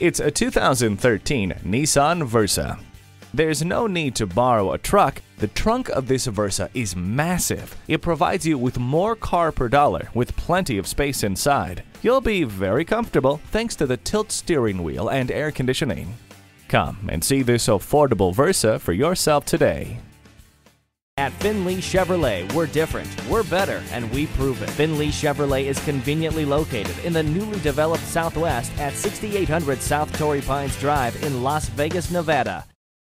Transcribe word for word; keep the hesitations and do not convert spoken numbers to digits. It's a two thousand thirteen Nissan Versa. There's no need to borrow a truck. The trunk of this Versa is massive. It provides you with more car per dollar with plenty of space inside. You'll be very comfortable thanks to the tilt steering wheel and air conditioning. Come and see this affordable Versa for yourself today. At Findlay Chevrolet, we're different, we're better, and we prove it. Findlay Chevrolet is conveniently located in the newly developed Southwest at sixty-eight hundred South Torrey Pines Drive in Las Vegas, Nevada.